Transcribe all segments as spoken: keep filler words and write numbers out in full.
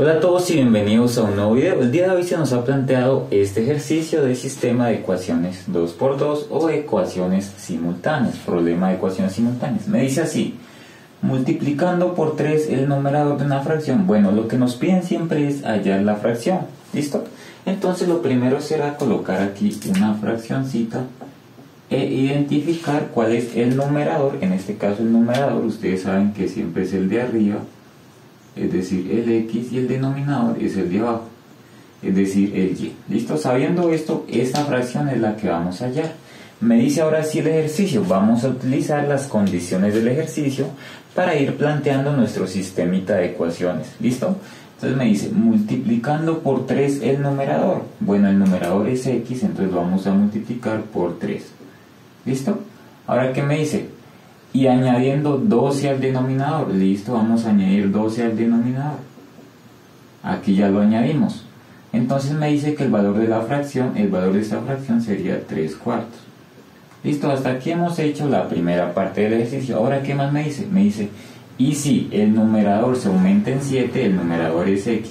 Hola a todos y bienvenidos a un nuevo video. El día de hoy se nos ha planteado este ejercicio de sistema de ecuaciones dos por dos o ecuaciones simultáneas, problema de ecuaciones simultáneas. Me dice así, multiplicando por tres el numerador de una fracción. Bueno, lo que nos piden siempre es hallar la fracción, ¿listo? Entonces lo primero será colocar aquí una fraccioncita e identificar cuál es el numerador. En este caso el numerador, ustedes saben que siempre es el de arriba, es decir, el x, y el denominador es el de abajo, es decir, el y. ¿Listo? Sabiendo esto, esta fracción es la que vamos a hallar. Me dice ahora sí el ejercicio. Vamos a utilizar las condiciones del ejercicio para ir planteando nuestro sistemita de ecuaciones. ¿Listo? Entonces me dice, multiplicando por tres el numerador. Bueno, el numerador es x, entonces vamos a multiplicar por tres. ¿Listo? Ahora, ¿qué me dice? Y añadiendo doce al denominador. Listo, vamos a añadir doce al denominador. Aquí ya lo añadimos. Entonces me dice que el valor de la fracción, el valor de esta fracción sería tres cuartos. Listo, hasta aquí hemos hecho la primera parte del ejercicio. Ahora, ¿qué más me dice? Me dice, y si el numerador se aumenta en siete, el numerador es x,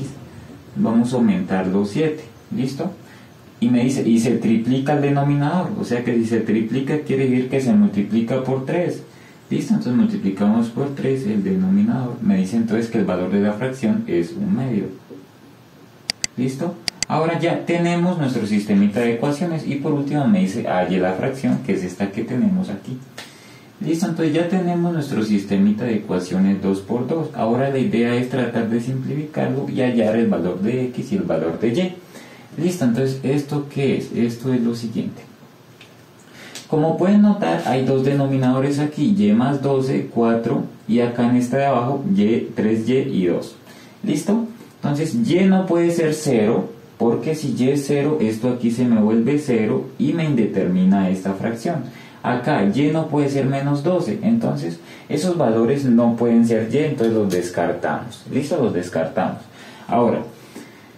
vamos a aumentarlo siete. ¿Listo? Y me dice, y se triplica el denominador. O sea que si se triplica quiere decir que se multiplica por tres. Listo, entonces multiplicamos por tres el denominador. Me dice entonces que el valor de la fracción es un medio. ¿Listo? Ahora ya tenemos nuestro sistemita de ecuaciones. Y por último me dice, halle la fracción, que es esta que tenemos aquí. Listo, entonces ya tenemos nuestro sistemita de ecuaciones dos por dos. Ahora la idea es tratar de simplificarlo y hallar el valor de x y el valor de y. Listo, entonces, ¿esto qué es? Esto es lo siguiente. Como pueden notar, hay dos denominadores aquí, y más doce, cuatro, y acá en esta de abajo, y, tres y y dos. ¿Listo? Entonces, y no puede ser cero, porque si y es cero, esto aquí se me vuelve cero y me indetermina esta fracción. Acá, y no puede ser menos doce, entonces esos valores no pueden ser y, entonces los descartamos. ¿Listo? Los descartamos. Ahora,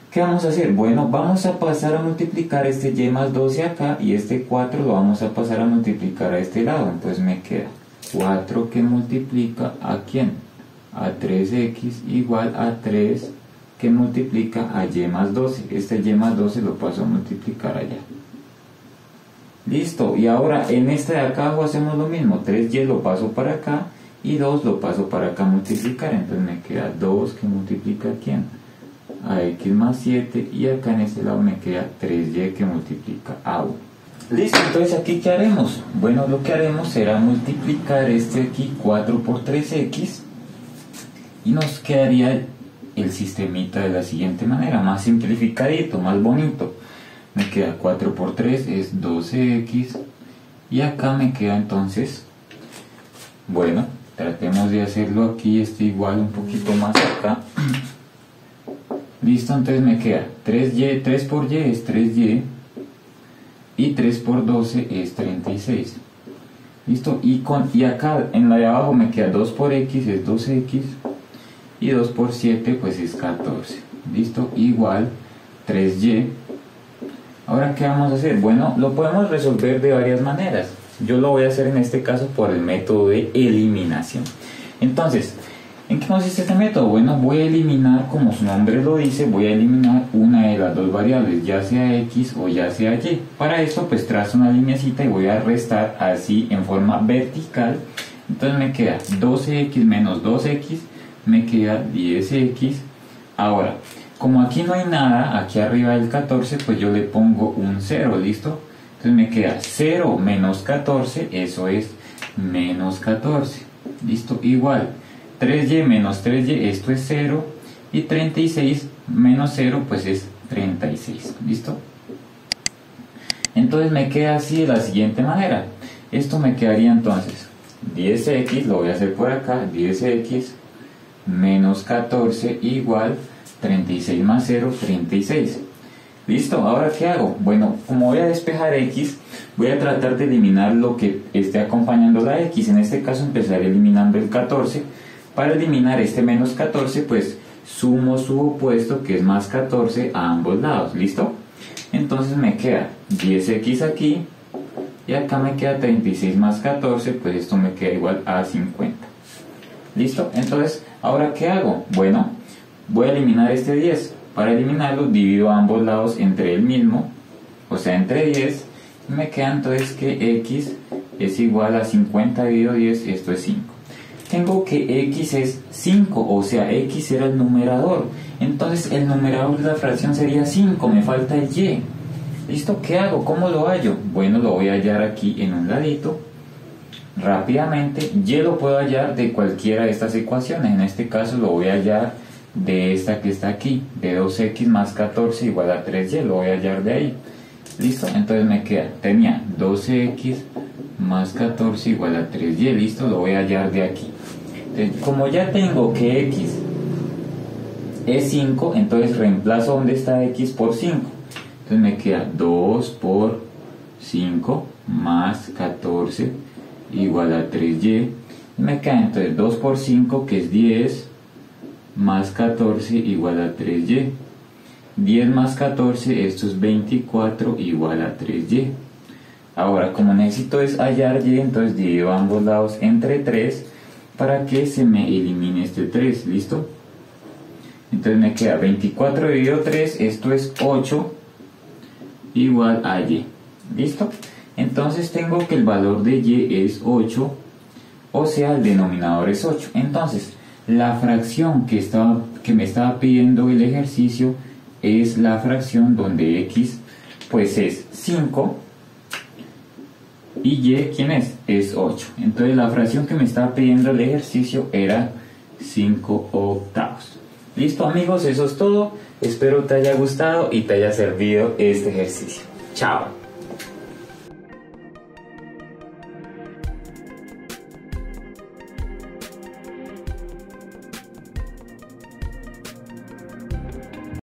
¿qué vamos a hacer? Bueno, vamos a pasar a multiplicar este y más doce acá, y este cuatro lo vamos a pasar a multiplicar a este lado. Entonces me queda cuatro que multiplica ¿a quién? A tres x, igual a tres que multiplica a y más doce. Este y más doce lo paso a multiplicar allá. Listo, y ahora en este de acá abajo hacemos lo mismo. tres y lo paso para acá y dos lo paso para acá a multiplicar. Entonces me queda dos que multiplica ¿a quién? A x más siete, y acá en este lado me queda tres y que multiplica a uno. Listo, entonces aquí ¿qué haremos? Bueno, lo que haremos será multiplicar este aquí cuatro por tres x y nos quedaría el sistemita de la siguiente manera, más simplificadito, más bonito. Me queda cuatro por tres es doce x, y acá me queda entonces, bueno, tratemos de hacerlo aquí, este igual un poquito más acá. Listo, entonces me queda tres y, tres por y es tres y, y tres por doce es treinta y seis. Listo, y, con, y acá en la de abajo me queda dos por x es doce x, y dos por siete pues es catorce. Listo, igual tres y. Ahora, ¿qué vamos a hacer? Bueno, lo podemos resolver de varias maneras. Yo lo voy a hacer en este caso por el método de eliminación. Entonces, ¿en qué consiste este método? Bueno, voy a eliminar, como su nombre lo dice, voy a eliminar una de las dos variables, ya sea x o ya sea y. Para esto, pues trazo una lineacita y voy a restar así en forma vertical. Entonces me queda doce x menos dos x, me queda diez x. Ahora, como aquí no hay nada, aquí arriba del catorce, pues yo le pongo un cero, ¿listo? Entonces me queda cero menos catorce, eso es menos catorce. ¿Listo? Igual tres y menos tres y, esto es cero, y treinta y seis menos cero pues es treinta y seis. ¿Listo? Entonces me queda así de la siguiente manera. Esto me quedaría entonces diez x, lo voy a hacer por acá, diez x menos catorce igual treinta y seis más cero, treinta y seis. ¿Listo? ¿Ahora qué hago? Bueno, como voy a despejar x, voy a tratar de eliminar lo que esté acompañando la x. En este caso empezaré eliminando el catorce. Para eliminar este menos catorce, pues sumo su opuesto, que es más catorce, a ambos lados. ¿Listo? Entonces me queda diez x aquí, y acá me queda treinta y seis más catorce, pues esto me queda igual a cincuenta. ¿Listo? Entonces, ¿ahora qué hago? Bueno, Voy a eliminar este diez. Para eliminarlo divido ambos lados entre el mismo, o sea entre diez, y me queda entonces que x es igual a cincuenta dividido diez, esto es cinco. Tengo que x es cinco, o sea x era el numerador, entonces el numerador de la fracción sería cinco, me falta el y. ¿Listo? ¿Qué hago? ¿Cómo lo hallo? Bueno, lo voy a hallar aquí en un ladito. Rápidamente, y lo puedo hallar de cualquiera de estas ecuaciones. En este caso lo voy a hallar de esta que está aquí, de dos x más catorce igual a tres y, lo voy a hallar de ahí. ¿Listo? Entonces me queda, tenía doce x más catorce igual a tres y, listo, lo voy a hallar de aquí. Entonces, como ya tengo que x es cinco, entonces reemplazo donde está x por cinco. Entonces me queda dos por cinco más catorce igual a tres y, me queda entonces dos por cinco, que es diez, más catorce igual a tres y. diez más catorce, esto es veinticuatro igual a tres y. Ahora, como necesito es hallar y, entonces divido ambos lados entre tres para que se me elimine este tres, ¿listo? Entonces me queda veinticuatro dividido tres, esto es ocho igual a y, ¿listo? Entonces tengo que el valor de y es ocho, o sea el denominador es ocho. Entonces la fracción que, estaba, que me estaba pidiendo el ejercicio es la fracción donde x pues es cinco y y ¿quién es? Es ocho. Entonces la fracción que me estaba pidiendo el ejercicio era cinco octavos. Listo amigos, eso es todo. Espero te haya gustado y te haya servido este ejercicio. Chao.